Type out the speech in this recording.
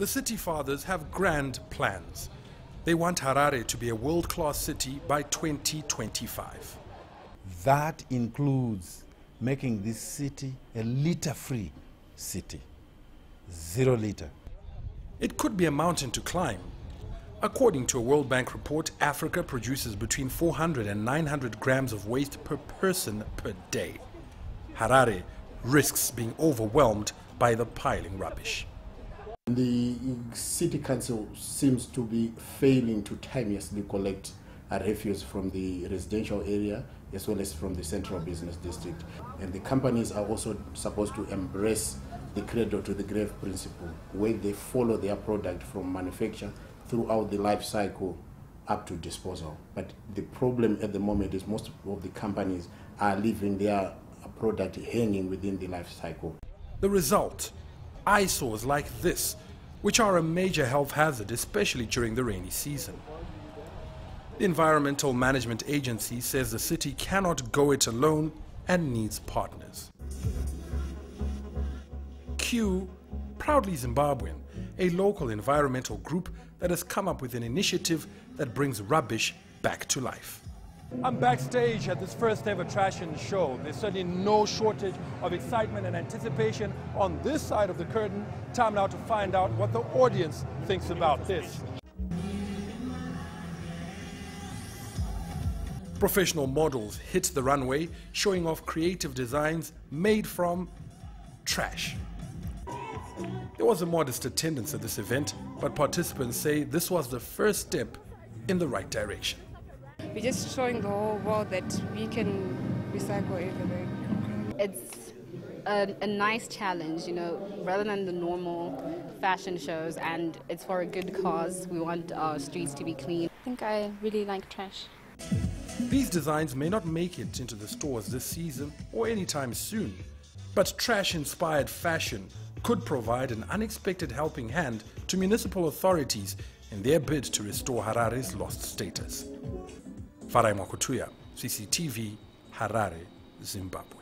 The City Fathers have grand plans. They want Harare to be a world-class city by 2025. That includes making this city a litter-free city. 0 litter. It could be a mountain to climb. According to a World Bank report, Africa produces between 400 and 900 grams of waste per person per day. Harare risks being overwhelmed by the piling rubbish. The city council seems to be failing to timeously collect refuse from the residential area as well as from the central business district. And the companies are also supposed to embrace the cradle to the grave principle, where they follow their product from manufacture throughout the life cycle up to disposal. But the problem at the moment is most of the companies are leaving their product hanging within the life cycle. The result? Eyesores like this, which are a major health hazard, especially during the rainy season. The Environmental Management Agency says the city cannot go it alone and needs partners. Q, proudly Zimbabwean, a local environmental group that has come up with an initiative that brings rubbish back to life. I'm backstage at this first ever Trash-in show. There's certainly no shortage of excitement and anticipation on this side of the curtain. Time now to find out what the audience thinks about this. Professional models hit the runway, showing off creative designs made from trash. There was a modest attendance at this event, but participants say this was the first step in the right direction. We're just showing the whole world that we can recycle everything. It's a nice challenge, you know, rather than the normal fashion shows, and it's for a good cause. We want our streets to be clean. I think I really like trash. These designs may not make it into the stores this season or anytime soon, but trash-inspired fashion could provide an unexpected helping hand to municipal authorities in their bid to restore Harare's lost status. Farai Makutuya, CCTV, Harare, Zimbabwe.